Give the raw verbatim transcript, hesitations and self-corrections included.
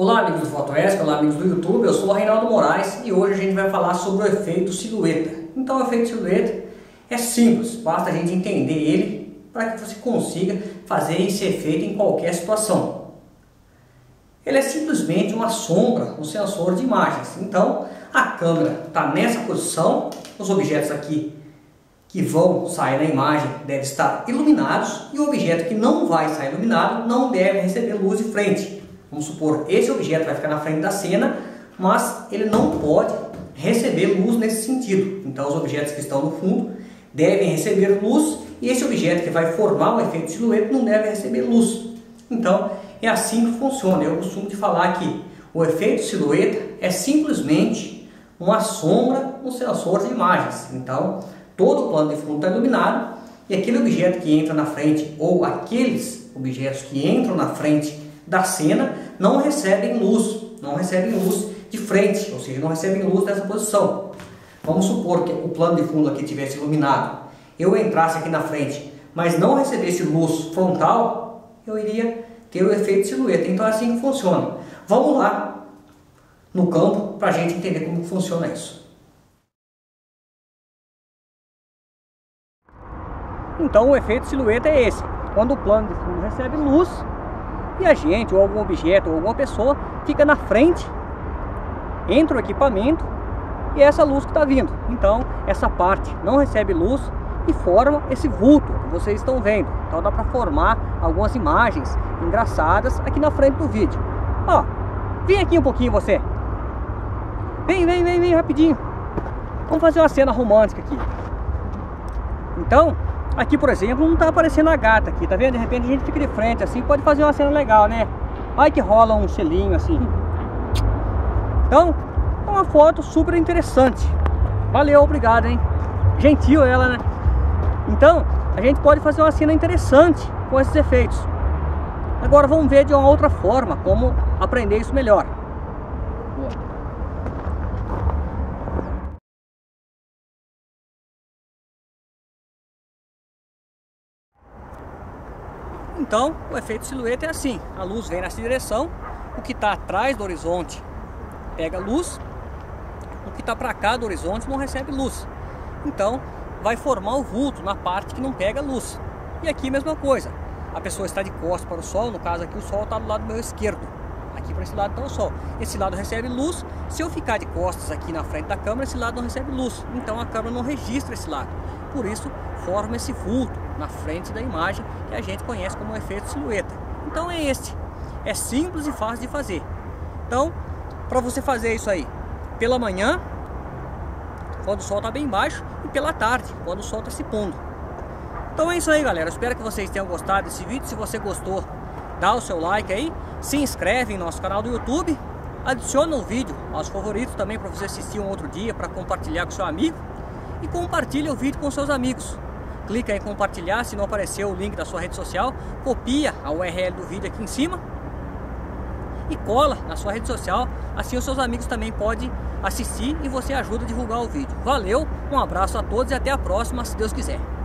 Olá amigos do FotoESC, olá amigos do YouTube, eu sou o Reinaldo Moraes e hoje a gente vai falar sobre o efeito silhueta. Então o efeito silhueta é simples, basta a gente entender ele para que você consiga fazer esse efeito em qualquer situação. Ele é simplesmente uma sombra no sensor de imagens. Então a câmera está nessa posição, os objetos aqui que vão sair na imagem devem estar iluminados e o objeto que não vai sair iluminado não deve receber luz de frente. Vamos supor, esse objeto vai ficar na frente da cena, mas ele não pode receber luz nesse sentido. Então os objetos que estão no fundo devem receber luz e esse objeto que vai formar o efeito silhueta não deve receber luz. Então é assim que funciona. Eu costumo de falar que o efeito silhueta é simplesmente uma sombra no sensor de imagens. Então todo o plano de fundo está iluminado e aquele objeto que entra na frente ou aqueles objetos que entram na frente da cena não recebem luz, não recebem luz de frente, ou seja, não recebem luz dessa posição. Vamos supor que o plano de fundo aqui tivesse iluminado, eu entrasse aqui na frente, mas não recebesse luz frontal, eu iria ter o efeito silhueta. Então é assim que funciona. Vamos lá no campo para a gente entender como funciona isso. Então o efeito silhueta é esse, quando o plano de fundo recebe luz e a gente, ou algum objeto, ou alguma pessoa, fica na frente, entra o equipamento e é essa luz que está vindo. Então essa parte não recebe luz e forma esse vulto que vocês estão vendo. Então dá para formar algumas imagens engraçadas aqui na frente do vídeo. Ó, vem aqui um pouquinho você. Vem, vem, vem, vem rapidinho. Vamos fazer uma cena romântica aqui. Então... aqui, por exemplo, não está aparecendo a gata aqui, tá vendo? De repente a gente fica de frente assim, pode fazer uma cena legal, né? Olha que rola um selinho assim. Então, é uma foto super interessante. Valeu, obrigado, hein? Gentil ela, né? Então, a gente pode fazer uma cena interessante com esses efeitos. Agora vamos ver de uma outra forma como aprender isso melhor. Então, o efeito silhueta é assim, a luz vem nessa direção, o que está atrás do horizonte pega luz, o que está para cá do horizonte não recebe luz. Então, vai formar o vulto na parte que não pega luz. E aqui a mesma coisa, a pessoa está de costas para o sol, no caso aqui o sol está do lado meu esquerdo, aqui para esse lado está o sol. Esse lado recebe luz, se eu ficar de costas aqui na frente da câmera, esse lado não recebe luz, então a câmera não registra esse lado, por isso forma esse vulto na frente da imagem que a gente conhece como efeito silhueta. Então é este, é simples e fácil de fazer. Então, para você fazer isso aí pela manhã, quando o sol está bem baixo, e pela tarde, quando o sol está se pondo. Então é isso aí, galera. Eu espero que vocês tenham gostado desse vídeo. Se você gostou, dá o seu like aí, se inscreve em nosso canal do YouTube, adiciona o vídeo aos favoritos também para você assistir um outro dia, para compartilhar com seu amigo, e compartilha o vídeo com seus amigos. Clica em compartilhar, se não apareceu o link da sua rede social, copia a U R L do vídeo aqui em cima e cola na sua rede social, assim os seus amigos também podem assistir e você ajuda a divulgar o vídeo. Valeu, um abraço a todos e até a próxima, se Deus quiser.